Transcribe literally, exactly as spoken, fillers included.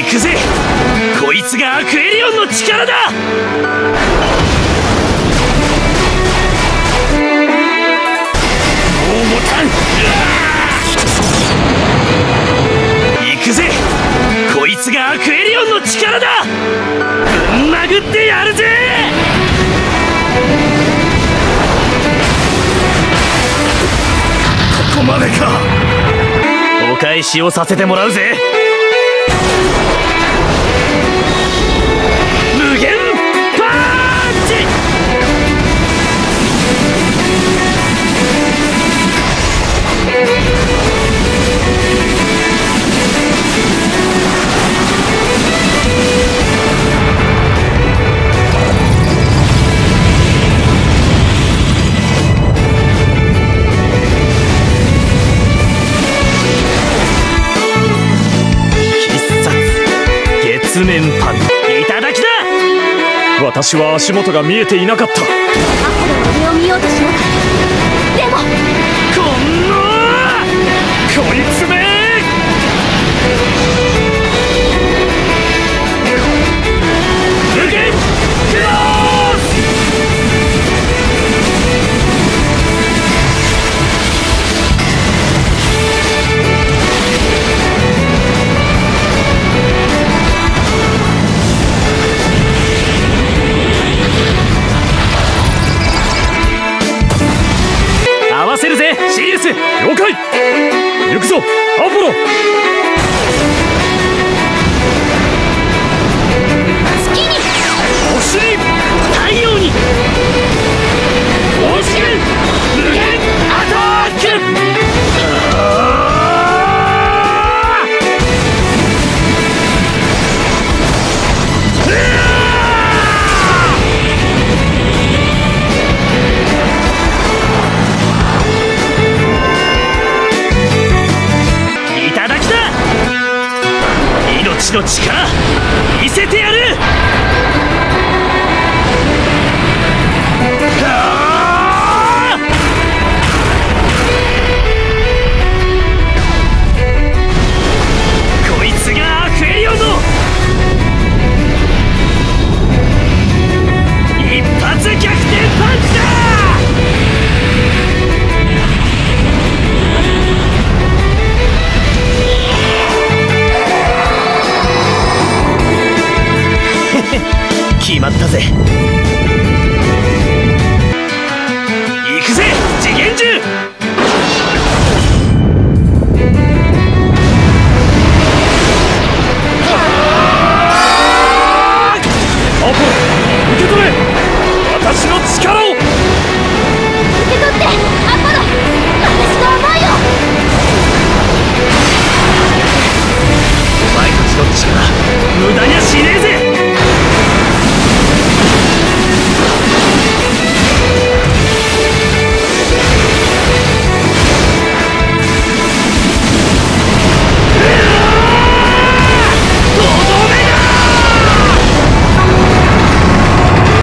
行くぜ、こいつがアクエリオンの力だ。もうボタン、うわー、行くぜ、こいつがアクエリオンの力だ。ぶん殴ってやるぜ。ここまでか。お返しをさせてもらうぜ。無限パンチ。必殺月面パンチ、いただきだ。私は足元が見えていなかった。アポロは俺を見ようとしなかった。でもこんなこいつめ、無限クロス。合わせるぜシリウス。了解。行くぞアポロ。の力見せてやる。こいつがアクエリオンの一発逆転パンチだ。決まったぜ。